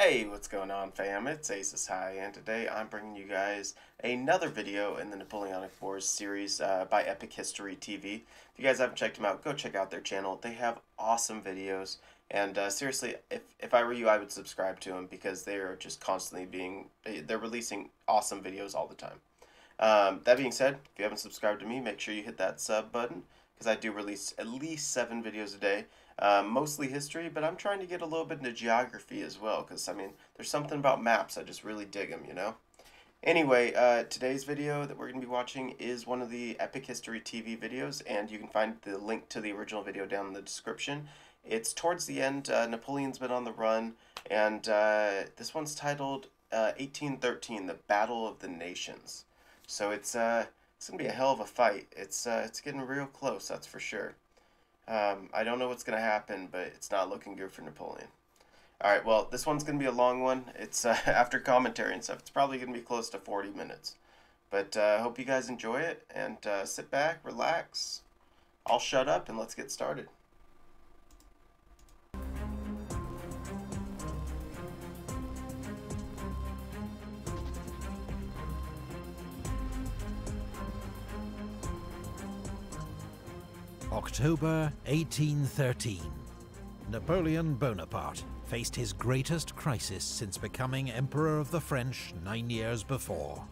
Hey, what's going on, fam? It's Aces High, and today I'm bringing you guys another video in the Napoleonic Wars series by Epic History TV. If you guys haven't checked them out, go check out their channel. They have awesome videos, and seriously, if I were you, I would subscribe to them because they are just constantly they're releasing awesome videos all the time. That being said, if you haven't subscribed to me, make sure you hit that sub button because I do release at least 7 videos a day. Mostly history, but I'm trying to get a little bit into geography as well, because, I mean, there's something about maps, I just really dig them, you know? Anyway, today's video that we're going to be watching is one of the Epic History TV videos, and you can find the link to the original video down in the description. It's towards the end, Napoleon's been on the run, and this one's titled 1813, The Battle of the Nations. So it's going to be a hell of a fight. It's getting real close, that's for sure. I don't know what's going to happen, but it's not looking good for Napoleon. Alright, well, this one's going to be a long one. It's after commentary and stuff. It's probably going to be close to 40 minutes. But I hope you guys enjoy it, and sit back, relax. I'll shut up, and let's get started. October 1813. Napoleon Bonaparte faced his greatest crisis since becoming Emperor of the French 9 years before.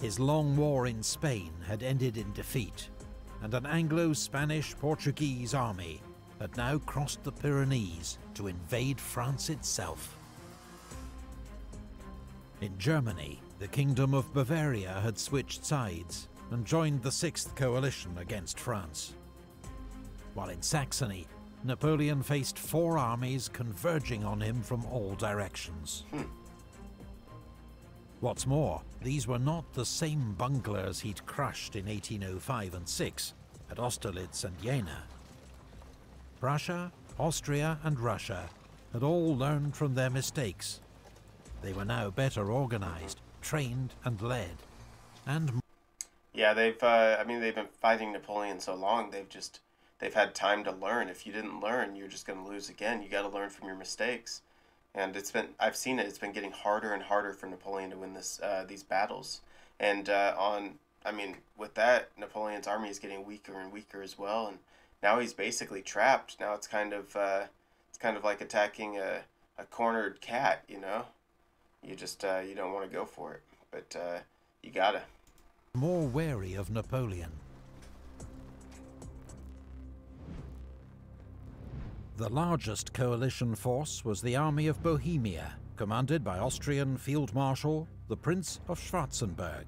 His long war in Spain had ended in defeat, and an Anglo-Spanish-Portuguese army had now crossed the Pyrenees to invade France itself. In Germany, the Kingdom of Bavaria had switched sides and joined the Sixth Coalition against France. While in Saxony, Napoleon faced 4 armies converging on him from all directions. What's more, these were not the same bunglers he'd crushed in 1805 and 6 at Austerlitz and Jena. Prussia, Austria and Russia had all learned from their mistakes. They were now better organized, trained and led, and yeah, they've been fighting Napoleon so long, they've had time to learn. If you didn't learn, you're just going to lose again. You got to learn from your mistakes. And I've seen it, it's been getting harder and harder for Napoleon to win these battles. And with that, Napoleon's army is getting weaker and weaker as well, and now he's basically trapped. Now it's kind of like attacking a cornered cat, you know? You just you don't want to go for it, but you got to more wary of Napoleon. The largest coalition force was the Army of Bohemia, commanded by Austrian Field Marshal the Prince of Schwarzenberg.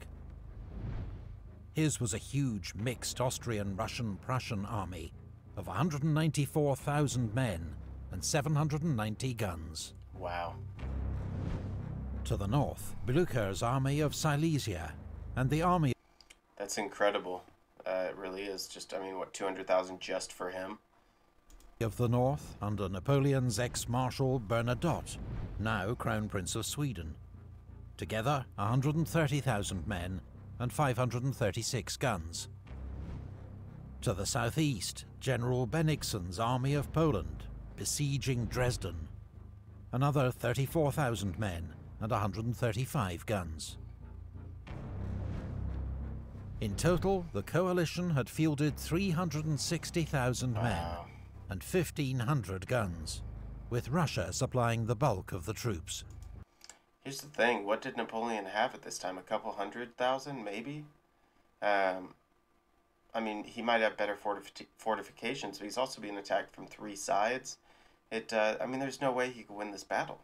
His was a huge mixed Austrian-Russian-Prussian army of 194,000 men and 790 guns. Wow. To the north, Blücher's Army of Silesia and the Army. That's incredible. It really is. Just, I mean, what, 200,000 just for him? Of the North, under Napoleon's ex-marshal Bernadotte, now Crown Prince of Sweden. Together, 130,000 men and 536 guns. To the southeast, General Bennigsen's Army of Poland, besieging Dresden. Another 34,000 men and 135 guns. In total, the coalition had fielded 360,000 men and 1,500 guns, with Russia supplying the bulk of the troops. Here's the thing, what did Napoleon have at this time? A couple 100,000, maybe? I mean, he might have better fortifications, but he's also being attacked from 3 sides. I mean, there's no way he could win this battle.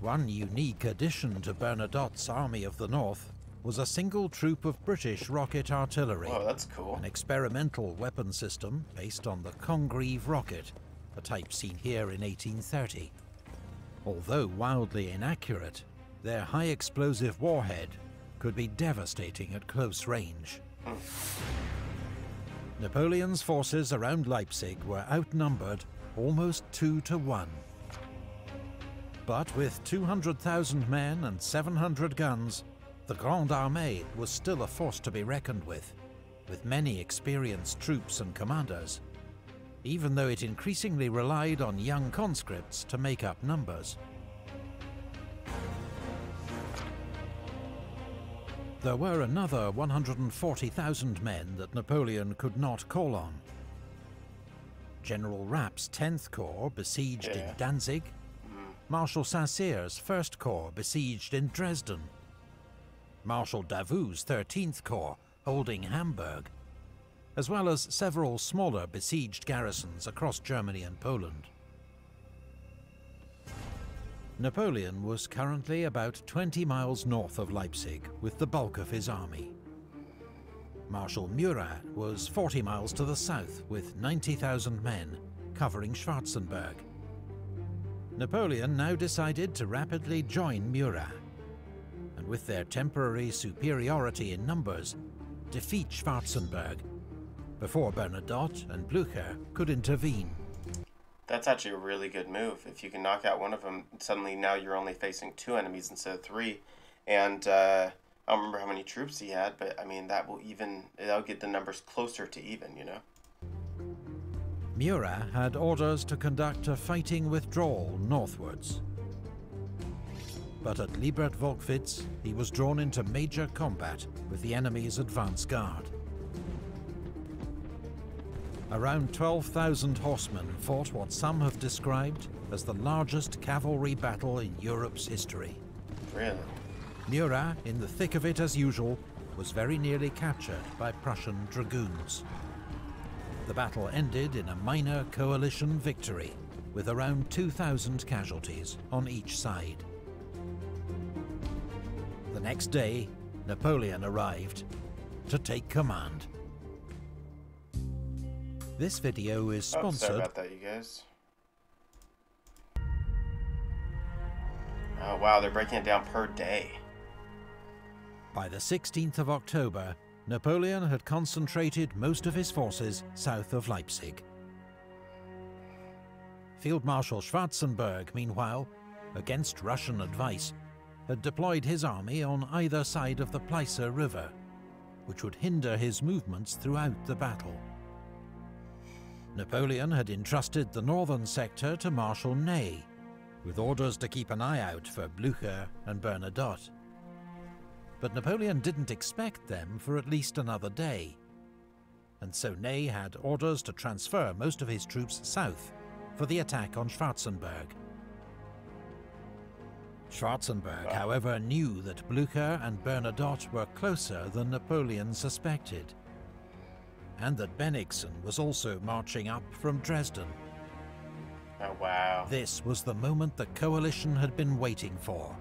One unique addition to Bernadotte's Army of the North was a single troop of British rocket artillery. Oh, that's cool. An experimental weapon system based on the Congreve rocket, a type seen here in 1830. Although wildly inaccurate, their high explosive warhead could be devastating at close range. Napoleon's forces around Leipzig were outnumbered almost 2 to 1. But with 200,000 men and 700 guns, the Grande Armée was still a force to be reckoned with many experienced troops and commanders. even though it increasingly relied on young conscripts to make up numbers. There were another 140,000 men that Napoleon could not call on. General Rapp's 10th Corps besieged in Danzig, Marshal Saint-Cyr's 1st Corps besieged in Dresden, Marshal Davout's 13th Corps holding Hamburg, as well as several smaller besieged garrisons across Germany and Poland. Napoleon was currently about 20 miles north of Leipzig with the bulk of his army. Marshal Murat was 40 miles to the south with 90,000 men, covering Schwarzenberg. Napoleon now decided to rapidly join Murat, and with their temporary superiority in numbers, defeat Schwarzenberg, before Bernadotte and Blücher could intervene. That's actually a really good move. If you can knock out one of them, suddenly now you're only facing 2 enemies instead of 3. And I don't remember how many troops he had, but I mean, that'll get the numbers closer to even, you know? Murat had orders to conduct a fighting withdrawal northwards. But at Liebertwolkwitz, he was drawn into major combat with the enemy's advance guard. Around 12,000 horsemen fought what some have described as the largest cavalry battle in Europe's history. Really? Murat, in the thick of it as usual, was very nearly captured by Prussian dragoons. The battle ended in a minor coalition victory, with around 2,000 casualties on each side. The next day, Napoleon arrived to take command. This video is sponsored. Sorry about that, you guys. Oh wow, they're breaking it down per day. By the 16th of October, Napoleon had concentrated most of his forces south of Leipzig. Field Marshal Schwarzenberg, meanwhile, against Russian advice, had deployed his army on either side of the Pleiße River, which would hinder his movements throughout the battle. Napoleon had entrusted the northern sector to Marshal Ney, with orders to keep an eye out for Blücher and Bernadotte. But Napoleon didn't expect them for at least another day, and so Ney had orders to transfer most of his troops south for the attack on Schwarzenberg. Schwarzenberg, however, knew that Blücher and Bernadotte were closer than Napoleon suspected, and that Bennigsen was also marching up from Dresden. Oh, wow. This was the moment the coalition had been waiting for.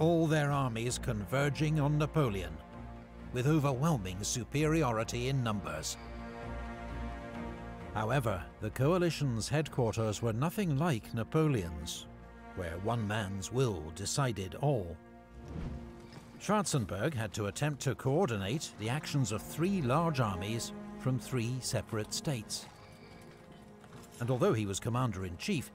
All their armies converging on Napoleon, with overwhelming superiority in numbers. However, the coalition's headquarters were nothing like Napoleon's, where one man's will decided all. Schwarzenberg had to attempt to coordinate the actions of 3 large armies from 3 separate states. And although he was commander-in-chief,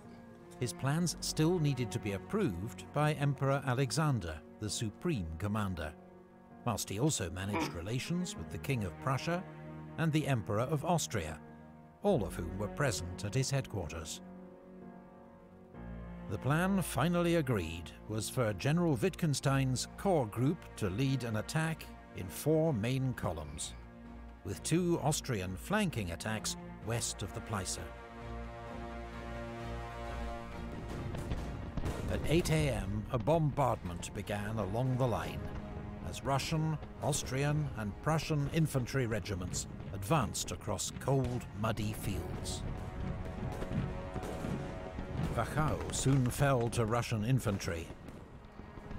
his plans still needed to be approved by Emperor Alexander, the supreme commander, whilst he also managed relations with the King of Prussia and the Emperor of Austria, all of whom were present at his headquarters. The plan finally agreed was for General Wittgenstein's corps group to lead an attack in 4 main columns, with 2 Austrian flanking attacks west of the Pleiße. At 8 a.m., a bombardment began along the line, as Russian, Austrian and Prussian infantry regiments advanced across cold, muddy fields. Wachau soon fell to Russian infantry,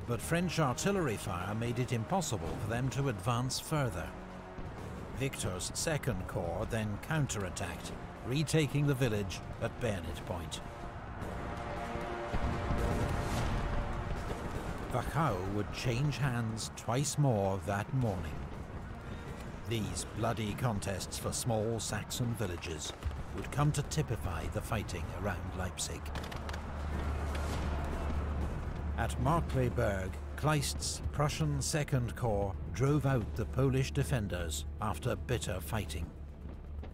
but French artillery fire made it impossible for them to advance further. Victor's 2nd Corps then counterattacked, retaking the village at bayonet point. Wachau would change hands twice more that morning. These bloody contests for small Saxon villages would come to typify the fighting around Leipzig. At Markleberg, Kleist's Prussian 2nd Corps drove out the Polish defenders after bitter fighting.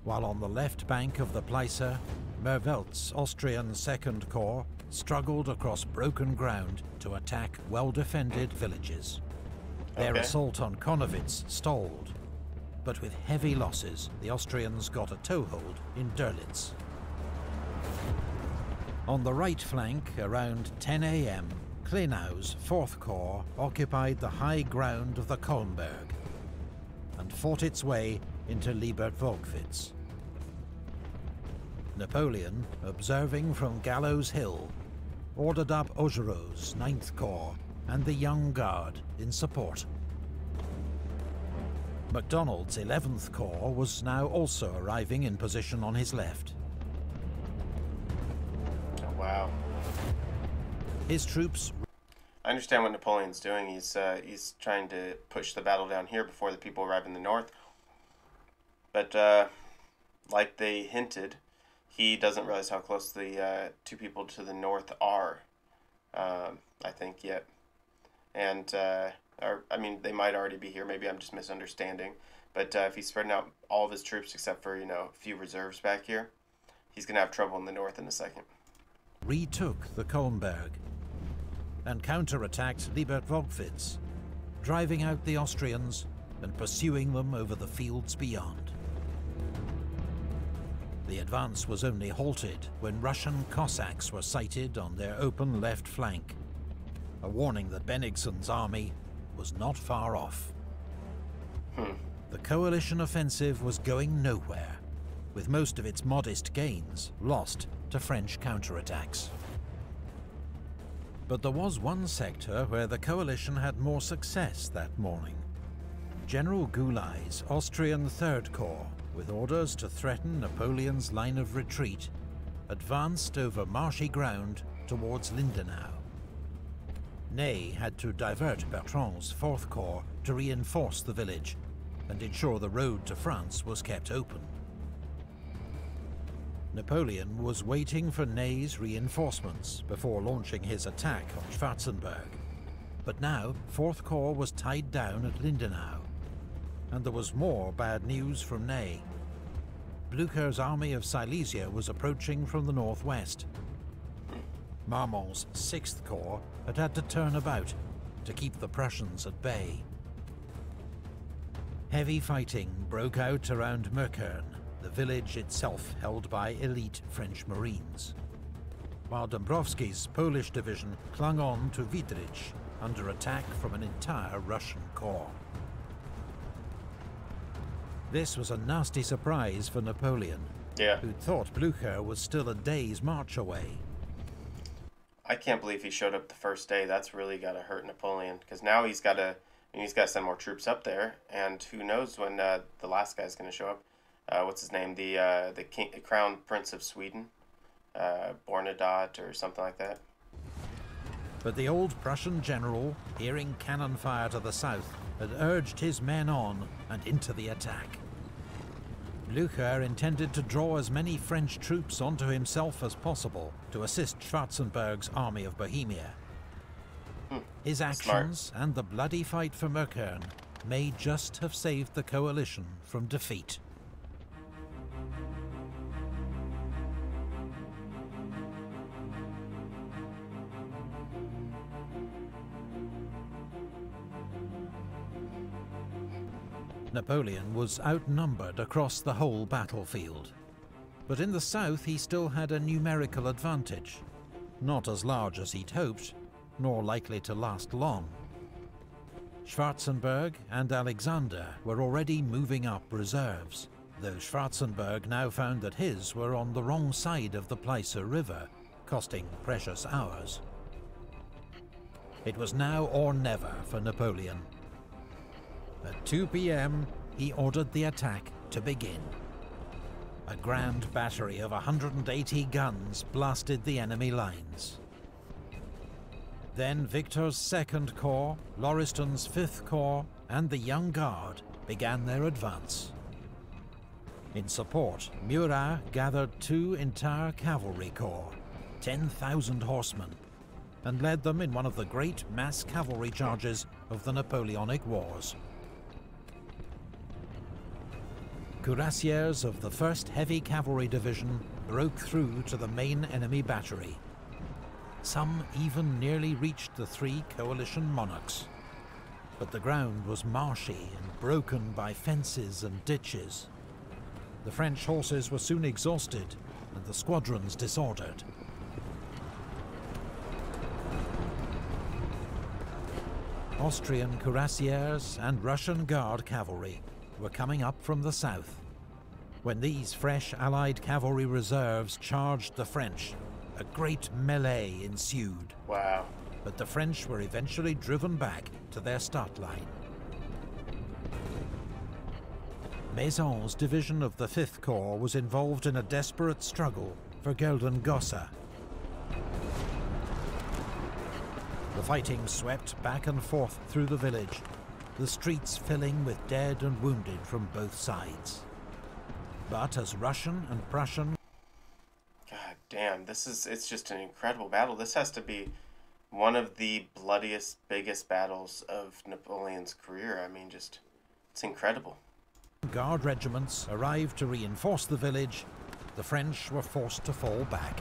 while on the left bank of the Pleiße, Mervelt's Austrian Second Corps struggled across broken ground to attack well-defended villages. Their assault on Konowitz stalled, but with heavy losses, the Austrians got a toehold in Dörlitz. On the right flank, around 10 a.m., Klenau's Fourth Corps occupied the high ground of the Kolmberg and fought its way into Liebertwolkwitz. Napoleon, observing from Gallows Hill, ordered up Augereau's Ninth Corps and the Young Guard in support. MacDonald's 11th Corps was now also arriving in position on his left. Oh, wow. His troops... I understand what Napoleon's doing. He's trying to push the battle down here before the people arrive in the north. But, like they hinted, he doesn't realize how close the two people to the north are, I think, yet. And... I mean, they might already be here. Maybe I'm just misunderstanding. But if he's spreading out all of his troops except for, you know, a few reserves back here, he's going to have trouble in the north in a second. Retook the Kolmberg and counterattacked Liebertwolkwitz, driving out the Austrians and pursuing them over the fields beyond. The advance was only halted when Russian Cossacks were sighted on their open left flank, a warning that Bennigsen's army was not far off. The coalition offensive was going nowhere, with most of its modest gains lost to French counterattacks. But there was one sector where the coalition had more success that morning. General Goulay's Austrian Third Corps, with orders to threaten Napoleon's line of retreat, advanced over marshy ground towards Lindenau. Ney had to divert Bertrand's Fourth Corps to reinforce the village and ensure the road to France was kept open. Napoleon was waiting for Ney's reinforcements before launching his attack on Schwarzenberg, but now Fourth Corps was tied down at Lindenau, and there was more bad news from Ney. Blücher's army of Silesia was approaching from the northwest. Marmont's Sixth Corps had had to turn about to keep the Prussians at bay. Heavy fighting broke out around Möckern, the village itself held by elite French Marines, while Dombrowski's Polish division clung on to Vidrich under attack from an entire Russian corps. This was a nasty surprise for Napoleon, who'd thought Blücher was still a day's march away. I can't believe he showed up the first day. That's really got to hurt Napoleon, because now he's got to, send more troops up there, and who knows when the last guy's going to show up. What's his name? The Crown Prince of Sweden, Bernadotte or something like that. But the old Prussian general, hearing cannon fire to the south, had urged his men on and into the attack. Blücher intended to draw as many French troops onto himself as possible to assist Schwarzenberg's army of Bohemia. His actions and the bloody fight for Möckern may just have saved the coalition from defeat. Napoleon was outnumbered across the whole battlefield, but in the south he still had a numerical advantage, not as large as he'd hoped, nor likely to last long. Schwarzenberg and Alexander were already moving up reserves, though Schwarzenberg now found that his were on the wrong side of the Pleiße River, costing precious hours. It was now or never for Napoleon. At 2 p.m., he ordered the attack to begin. A grand battery of 180 guns blasted the enemy lines. Then Victor's Second Corps, Lauriston's Fifth Corps, and the Young Guard began their advance. In support, Murat gathered two entire cavalry corps, 10,000 horsemen, and led them in one of the great mass cavalry charges of the Napoleonic Wars. Cuirassiers of the 1st Heavy Cavalry Division broke through to the main enemy battery. Some even nearly reached the three coalition monarchs. But the ground was marshy and broken by fences and ditches. The French horses were soon exhausted and the squadrons disordered. Austrian cuirassiers and Russian Guard cavalry were coming up from the south. When these fresh Allied cavalry reserves charged the French, a great melee ensued. Wow. But the French were eventually driven back to their start line. Maison's division of the 5th Corps was involved in a desperate struggle for Gelden-Gossa. The fighting swept back and forth through the village, the streets filling with dead and wounded from both sides. But as Russian and Prussian... God damn, this is, it's just an incredible battle. This has to be one of the bloodiest, biggest battles of Napoleon's career. I mean, just, it's incredible. Guard regiments arrived to reinforce the village. The French were forced to fall back.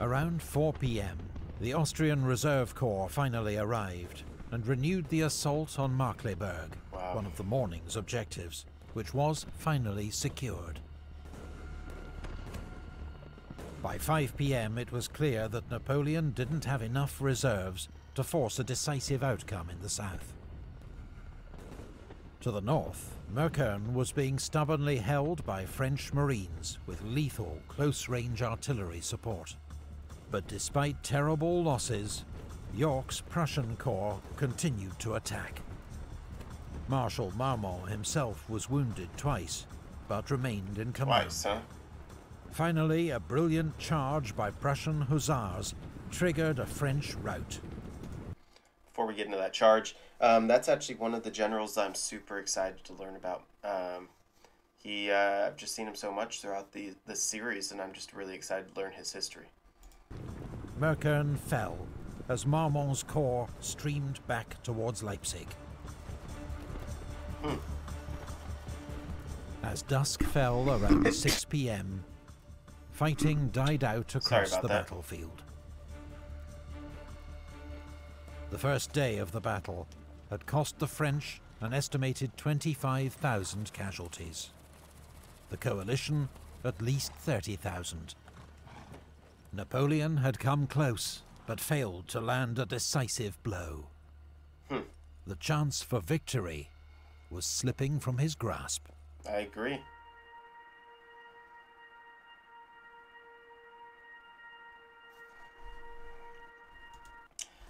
Around 4 p.m., the Austrian Reserve Corps finally arrived and renewed the assault on Markleberg, wow, one of the morning's objectives, which was finally secured. By 5 p.m. it was clear that Napoleon didn't have enough reserves to force a decisive outcome in the south. To the north, Möckern was being stubbornly held by French Marines with lethal close-range artillery support. But despite terrible losses, York's Prussian Corps continued to attack. Marshal Marmont himself was wounded twice, but remained in command. Twice, huh? Finally, a brilliant charge by Prussian hussars triggered a French rout. Before we get into that charge, that's actually one of the generals I'm super excited to learn about. I've just seen him so much throughout the series, and I'm just really excited to learn his history. Möckern fell as Marmont's corps streamed back towards Leipzig. As dusk fell around 6 p.m., fighting died out across the battlefield. The first day of the battle had cost the French an estimated 25,000 casualties. The coalition, at least 30,000. Napoleon had come close, but failed to land a decisive blow. The chance for victory was slipping from his grasp. I agree.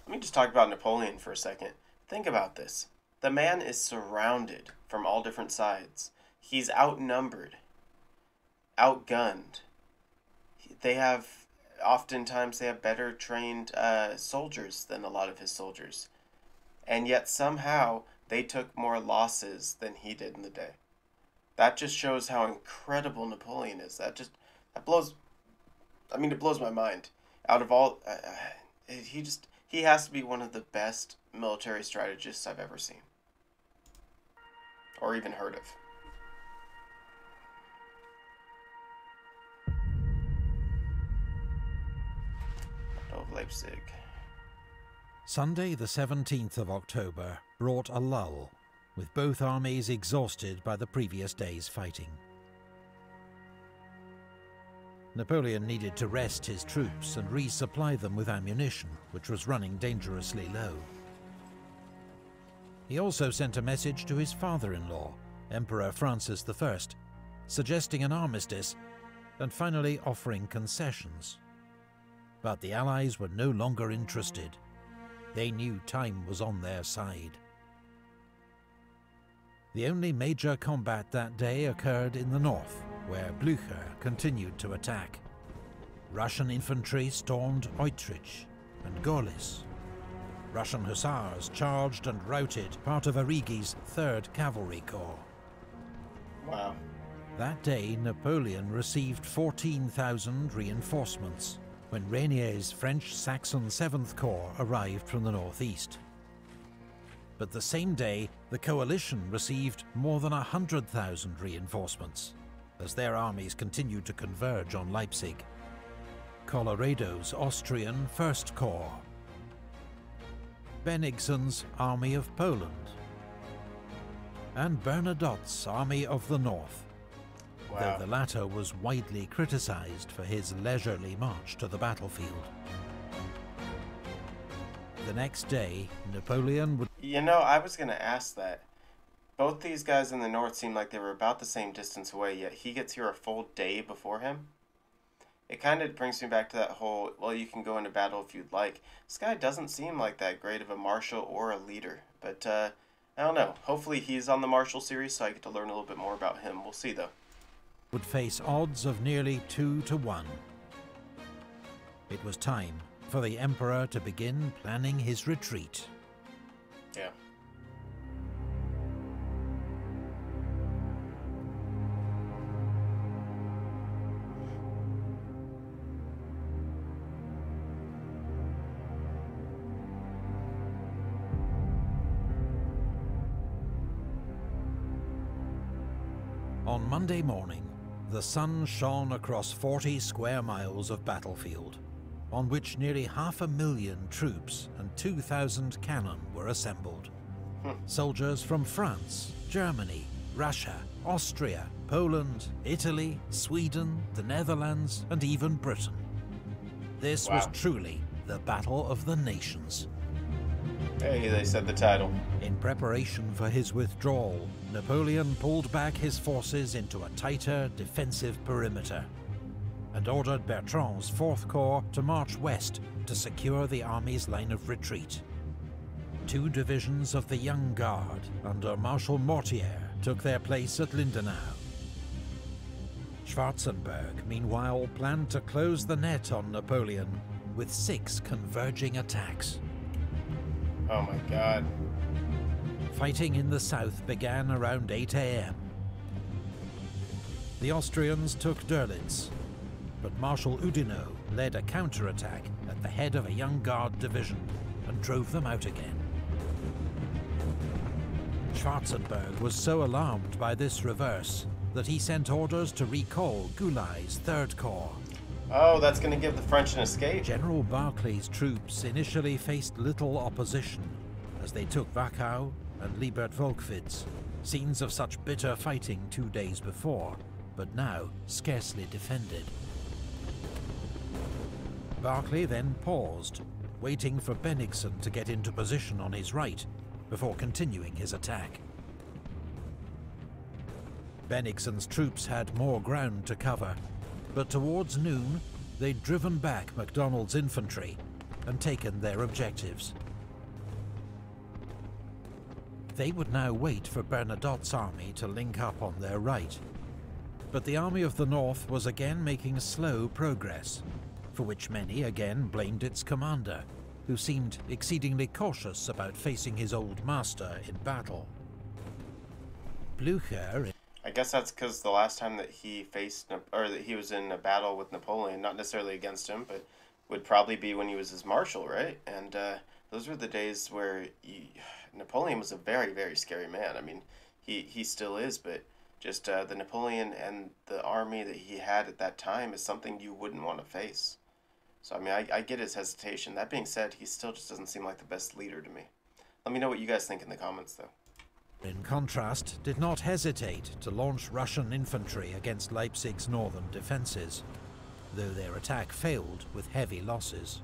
Let me just talk about Napoleon for a second. Think about this. The man is surrounded from all different sides. He's outnumbered, outgunned. They have, oftentimes they have better trained soldiers than a lot of his soldiers. And yet somehow they took more losses than he did in the day. That just shows how incredible Napoleon is. That blows, I mean, it blows my mind. Out of all, he has to be one of the best military strategists I've ever seen. Or even heard of. Battle of Leipzig. Sunday the 17th of October brought a lull, with both armies exhausted by the previous day's fighting. Napoleon needed to rest his troops and resupply them with ammunition, which was running dangerously low. He also sent a message to his father-in-law, Emperor Francis I, suggesting an armistice and finally offering concessions. But the Allies were no longer interested. They knew time was on their side. The only major combat that day occurred in the north, where Blücher continued to attack. Russian infantry stormed Eutrich and Golis. Russian hussars charged and routed part of Origi's 3rd Cavalry Corps. Wow. That day, Napoleon received 14,000 reinforcements when Reynier's French-Saxon 7th Corps arrived from the northeast. but the same day the coalition received more than 100,000 reinforcements, as their armies continued to converge on Leipzig. Colorado's Austrian First Corps, Bennigsen's Army of Poland, and Bernadotte's Army of the North, wow, though the latter was widely criticised for his leisurely march to the battlefield. The next day, Napoleon would... You know, I was going to ask that. Both these guys in the north seemed like they were about the same distance away, yet he gets here a full day before him. It kind of brings me back to that whole, well, you can go into battle if you'd like. This guy doesn't seem like that great of a marshal or a leader, but I don't know. Hopefully he's on the Marshal series, so I get to learn a little bit more about him. We'll see, though. Would face odds of nearly 2 to 1. It was time for the Emperor to begin planning his retreat. Yeah. On Monday morning, the sun shone across 40 square miles of battlefield, on which nearly 500,000 troops and 2,000 cannon were assembled. Soldiers from France, Germany, Russia, Austria, Poland, Italy, Sweden, the Netherlands, and even Britain. This was truly the Battle of the Nations. Hey, they said the title. In preparation for his withdrawal, Napoleon pulled back his forces into a tighter defensive perimeter and ordered Bertrand's Fourth Corps to march west to secure the army's line of retreat. Two divisions of the Young Guard under Marshal Mortier took their place at Lindenau. Schwarzenberg, meanwhile, planned to close the net on Napoleon with 6 converging attacks. Oh my God. Fighting in the south began around 8 a.m. The Austrians took Dörlitz, but Marshal Oudinot led a counterattack at the head of a Young Guard division and drove them out again. Schwarzenberg was so alarmed by this reverse that he sent orders to recall Goulay's Third Corps. Oh, that's going to give the French an escape. General Barclay's troops initially faced little opposition as they took Wachau and Liebertwolkwitz, scenes of such bitter fighting 2 days before, but now scarcely defended. Barclay then paused, waiting for Bennigsen to get into position on his right before continuing his attack. Bennigsen's troops had more ground to cover, but towards noon they'd driven back MacDonald's infantry and taken their objectives. They would now wait for Bernadotte's army to link up on their right, but the Army of the North was again making slow progress, for which many again blamed its commander, who seemed exceedingly cautious about facing his old master in battle. Blücher... I guess that's because the last time that he faced, or that he was in a battle with Napoleon, not necessarily against him, but would probably be when he was his marshal, right? And those were the days where Napoleon was a very, very scary man. I mean, he still is, but just the Napoleon and the army that he had at that time is something you wouldn't want to face. So, I mean, I get his hesitation. That being said, he still just doesn't seem like the best leader to me. Let me know what you guys think in the comments, though. In contrast, did not hesitate to launch Russian infantry against Leipzig's northern defences, though their attack failed with heavy losses.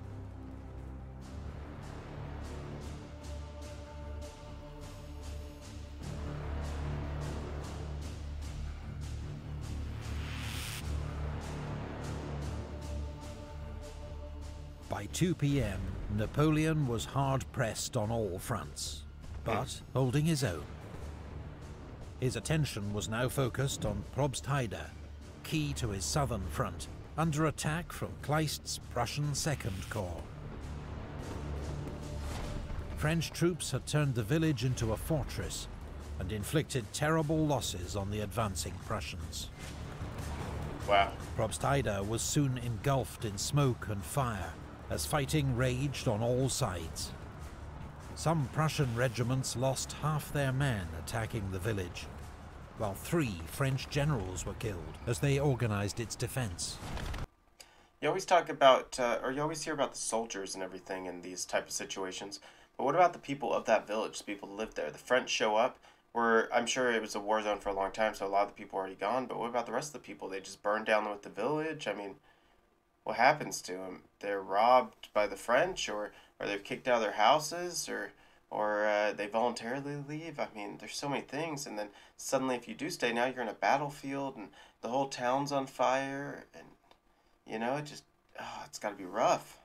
By 2 p.m., Napoleon was hard-pressed on all fronts, but holding his own. His attention was now focused on Probstheide, key to his southern front, under attack from Kleist's Prussian Second Corps. French troops had turned the village into a fortress and inflicted terrible losses on the advancing Prussians. Wow. Probstheide was soon engulfed in smoke and fire as fighting raged on all sides. Some Prussian regiments lost half their men attacking the village, while 3 French generals were killed as they organized its defense. You always talk about, or you always hear about the soldiers and everything in these type of situations, but what about the people of that village, the people who lived there? The French show up, where I'm sure it was a war zone for a long time, so a lot of the people are already gone, but what about the rest of the people? They just burned down with the village? I mean, what happens to them? They're robbed by the French, or they're kicked out of their houses, or they voluntarily leave. I mean, there's so many things. And then suddenly if you do stay, now you're in a battlefield, and the whole town's on fire, and, you know, it just, oh, it's got to be rough.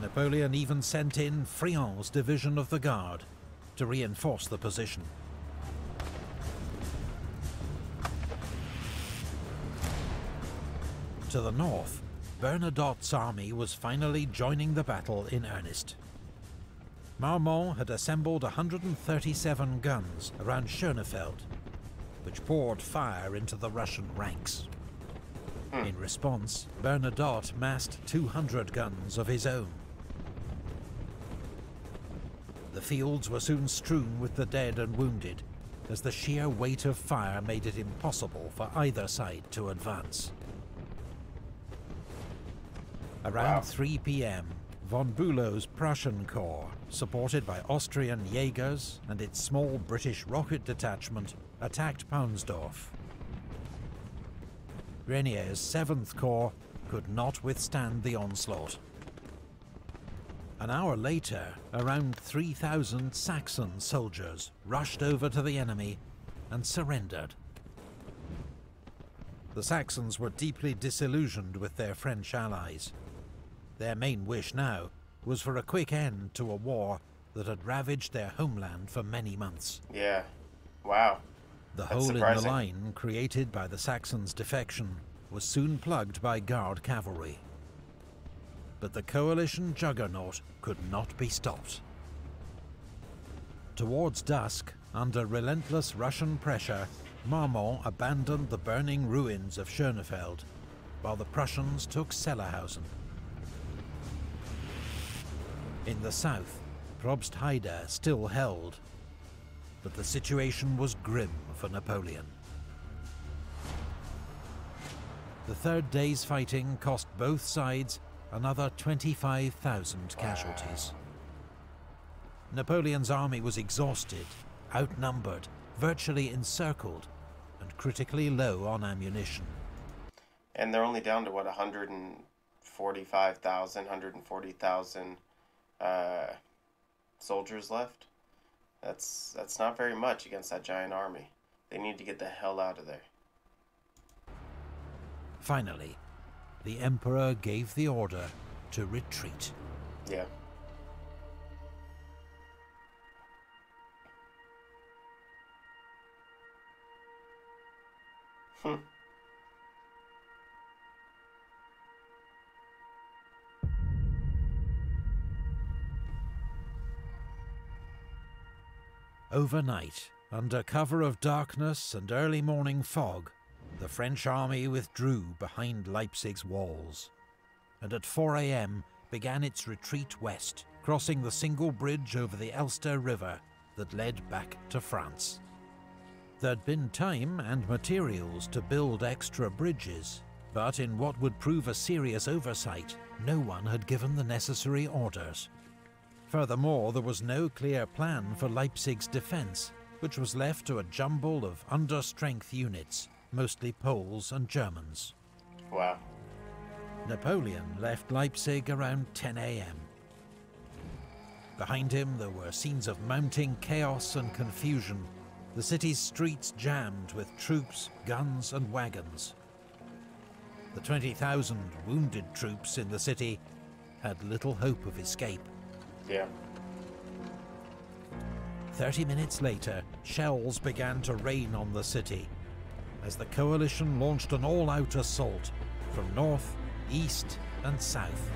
Napoleon even sent in Friant's division of the Guard to reinforce the position. To the north, Bernadotte's army was finally joining the battle in earnest. Marmont had assembled 137 guns around Schönefeld, which poured fire into the Russian ranks. In response, Bernadotte massed 200 guns of his own. The fields were soon strewn with the dead and wounded, as the sheer weight of fire made it impossible for either side to advance. Around 3 p.m., von Bülow's Prussian Corps, supported by Austrian Jaegers and its small British rocket detachment, attacked Ponsdorf. Grenier's 7th Corps could not withstand the onslaught. An hour later, around 3,000 Saxon soldiers rushed over to the enemy and surrendered. The Saxons were deeply disillusioned with their French allies. Their main wish now was for a quick end to a war that had ravaged their homeland for many months. Yeah. Wow. The hole in the line created by the Saxons' defection was soon plugged by Guard cavalry. But the coalition juggernaut could not be stopped. Towards dusk, under relentless Russian pressure, Marmont abandoned the burning ruins of Schönefeld, while the Prussians took Sellerhausen. In the south, Probstheide still held, but the situation was grim for Napoleon. The third day's fighting cost both sides another 25,000 casualties. Napoleon's army was exhausted, outnumbered, virtually encircled, and critically low on ammunition. And they're only down to, what, 145,000, 140,000... soldiers left. That's not very much against that giant army. They need to get the hell out of there. Finally, the Emperor gave the order to retreat. Yeah. Overnight, under cover of darkness and early morning fog, the French army withdrew behind Leipzig's walls, and at 4 a.m. began its retreat west, crossing the single bridge over the Elster River that led back to France. There'd been time and materials to build extra bridges, but in what would prove a serious oversight, no one had given the necessary orders. Furthermore, there was no clear plan for Leipzig's defence, which was left to a jumble of understrength units, mostly Poles and Germans. Wow. Napoleon left Leipzig around 10 a.m. Behind him, there were scenes of mounting chaos and confusion, the city's streets jammed with troops, guns and wagons. The 20,000 wounded troops in the city had little hope of escape. Yeah. 30 minutes later, shells began to rain on the city, as the coalition launched an all-out assault from north, east, and south.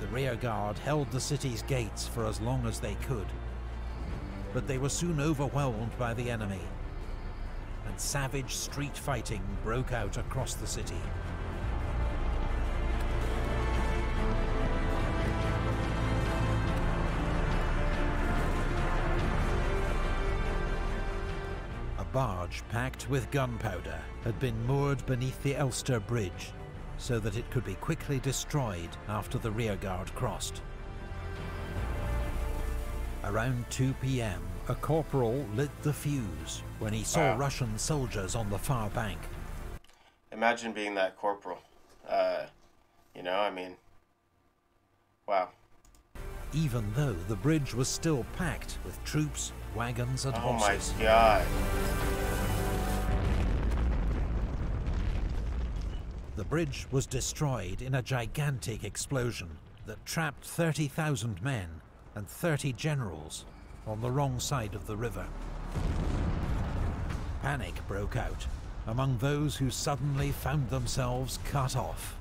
The rearguard held the city's gates for as long as they could, but they were soon overwhelmed by the enemy, and savage street fighting broke out across the city. barge packed with gunpowder had been moored beneath the Elster bridge, so that it could be quickly destroyed after the rearguard crossed. Around 2 p.m., a corporal lit the fuse when he saw Russian soldiers on the far bank. Imagine being that corporal. You know, I mean, wow. Even though the bridge was still packed with troops, wagons and horses. Oh my God. The bridge was destroyed in a gigantic explosion that trapped 30,000 men and 30 generals on the wrong side of the river. Panic broke out among those who suddenly found themselves cut off.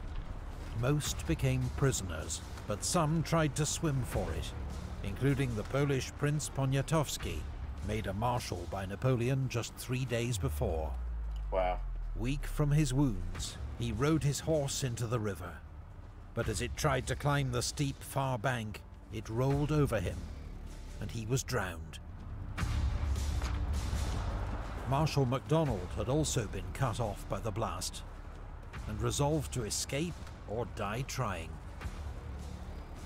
Most became prisoners, but some tried to swim for it, including the Polish Prince Poniatowski, made a marshal by Napoleon just 3 days before. Wow. Weak from his wounds, he rode his horse into the river, but as it tried to climb the steep far bank, it rolled over him, and he was drowned. Marshal MacDonald had also been cut off by the blast, and resolved to escape or die trying.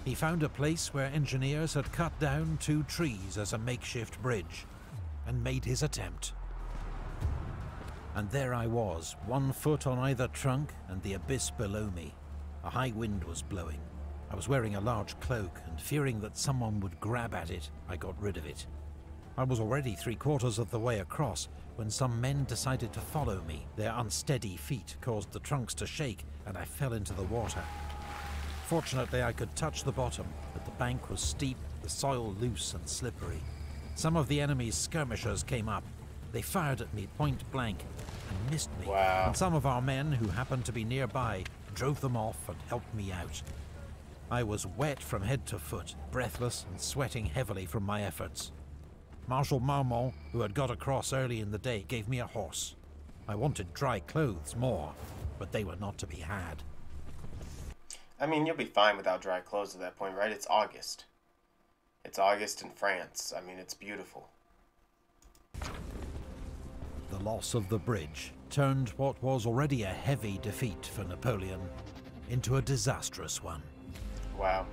He found a place where engineers had cut down 2 trees as a makeshift bridge, and made his attempt. And there I was, 1 foot on either trunk and the abyss below me. A high wind was blowing. I was wearing a large cloak, and fearing that someone would grab at it, I got rid of it. I was already 3/4 of the way across when some men decided to follow me. Their unsteady feet caused the trunks to shake, and I fell into the water. Fortunately, I could touch the bottom, but the bank was steep, the soil loose and slippery. Some of the enemy's skirmishers came up. They fired at me point blank and missed me. Wow. And some of our men, who happened to be nearby, drove them off and helped me out. I was wet from head to foot, breathless and sweating heavily from my efforts. Marshal Marmont, who had got across early in the day, gave me a horse. I wanted dry clothes more, but they were not to be had. I mean, you'll be fine without dry clothes at that point, right? It's August. It's August in France. I mean, it's beautiful. The loss of the bridge turned what was already a heavy defeat for Napoleon into a disastrous one. Wow.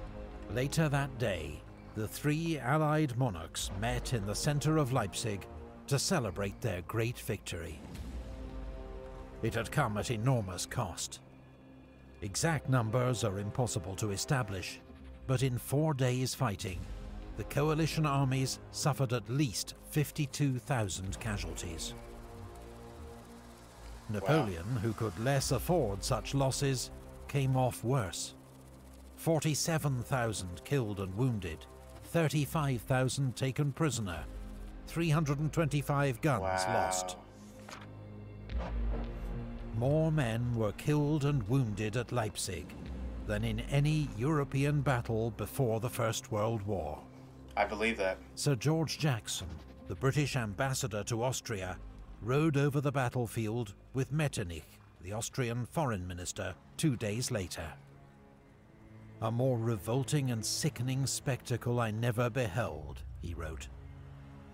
Later that day, the 3 Allied monarchs met in the center of Leipzig to celebrate their great victory. It had come at enormous cost. Exact numbers are impossible to establish, but in 4 days' fighting, the coalition armies suffered at least 52,000 casualties. Napoleon, who could less afford such losses, came off worse. 47,000 killed and wounded, 35,000 taken prisoner, 325 guns lost. More men were killed and wounded at Leipzig than in any European battle before the First World War. I believe that. Sir George Jackson, the British ambassador to Austria, rode over the battlefield with Metternich, the Austrian foreign minister, 2 days later. A more revolting and sickening spectacle I never beheld, he wrote.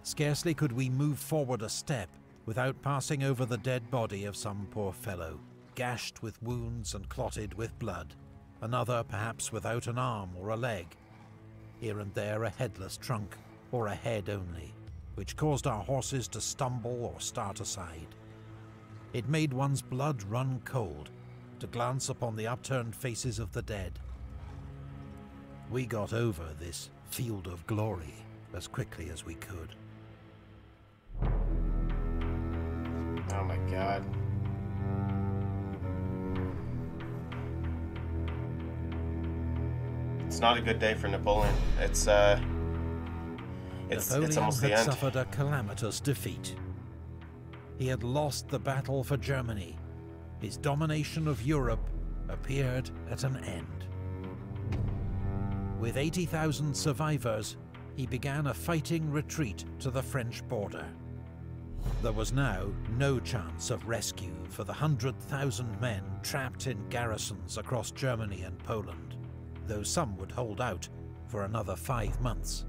Scarcely could we move forward a step without passing over the dead body of some poor fellow, gashed with wounds and clotted with blood, another perhaps without an arm or a leg, here and there a headless trunk, or a head only, which caused our horses to stumble or start aside. It made one's blood run cold to glance upon the upturned faces of the dead. We got over this field of glory as quickly as we could. Oh my God. It's not a good day for Napoleon. It's almost the end. Napoleon had suffered a calamitous defeat. He had lost the battle for Germany. His domination of Europe appeared at an end. With 80,000 survivors, he began a fighting retreat to the French border. There was now no chance of rescue for the 100,000 men trapped in garrisons across Germany and Poland, though some would hold out for another 5 months.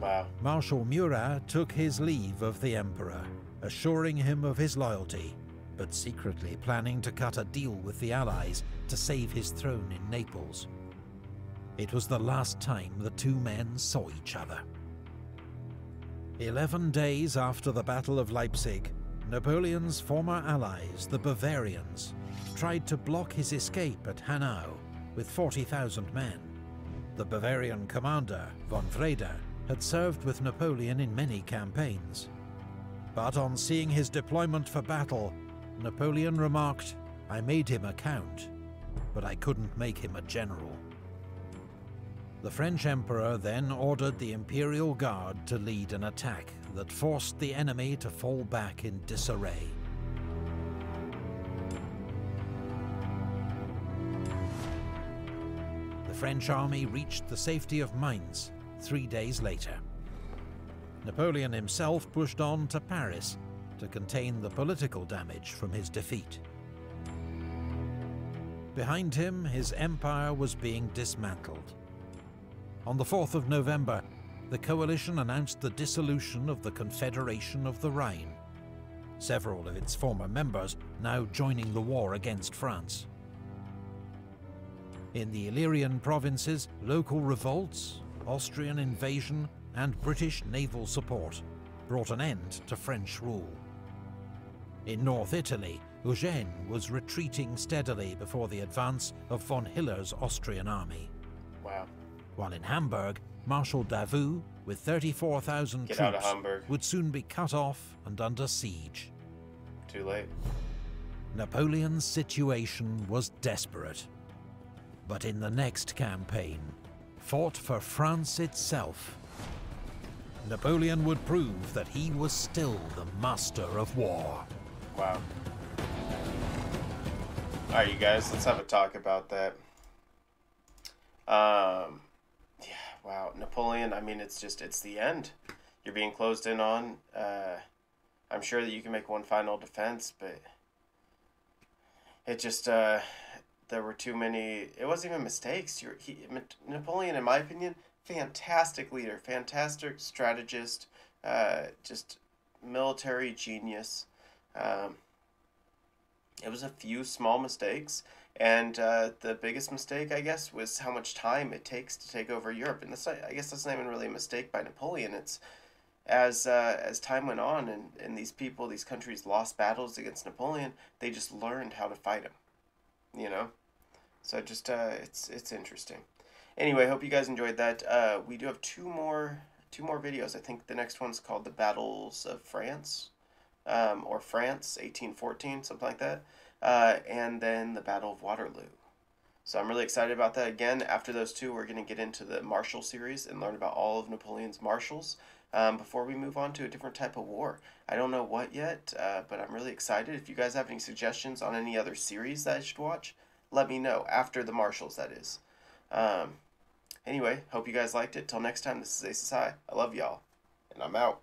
Wow. Marshal Murat took his leave of the Emperor assuring him of his loyalty, but secretly planning to cut a deal with the Allies to save his throne in Naples. It was the last time the two men saw each other. 11 days after the Battle of Leipzig, Napoleon's former allies, the Bavarians, tried to block his escape at Hanau with 40,000 men. The Bavarian commander, von Wrede, had served with Napoleon in many campaigns. But on seeing his deployment for battle, Napoleon remarked, "I made him a count, but I couldn't make him a general." The French Emperor then ordered the Imperial Guard to lead an attack that forced the enemy to fall back in disarray. The French army reached the safety of Mainz 3 days later. Napoleon himself pushed on to Paris to contain the political damage from his defeat. Behind him, his empire was being dismantled. On the 4th of November, the coalition announced the dissolution of the Confederation of the Rhine, several of its former members now joining the war against France. In the Illyrian provinces, local revolts, Austrian invasion, and British naval support brought an end to French rule. In North Italy, Eugene was retreating steadily before the advance of von Hiller's Austrian army. Wow. While in Hamburg, Marshal Davout, with 34,000 troops, would soon be cut off and under siege. Too late. Napoleon's situation was desperate. But in the next campaign, fought for France itself, Napoleon would prove that he was still the master of war. Wow. Alright, you guys, let's have a talk about that. Yeah, wow, Napoleon, I mean, it's the end. You're being closed in on. I'm sure that you can make one final defense, but it just, there were too many, it wasn't even mistakes. Napoleon, in my opinion, fantastic leader, fantastic strategist, just military genius. It was a few small mistakes. And the biggest mistake, I guess, was how much time it takes to take over Europe. And this, I guess that's not even really a mistake by Napoleon. It's as time went on and these people, these countries lost battles against Napoleon, they just learned how to fight him, you know? So just, it's interesting. Anyway, hope you guys enjoyed that. We do have two more videos. I think the next one's called The Battles of France, or France, 1814, something like that. And then the Battle of Waterloo. So I'm really excited about that. Again, after those two, we're going to get into the Marshal series and learn about all of Napoleon's marshals before we move on to a different type of war. I don't know what yet, but I'm really excited. If you guys have any suggestions on any other series that I should watch, let me know, after the marshals, that is. Anyway, hope you guys liked it. Till next time, this is Aces High. I love y'all, and I'm out.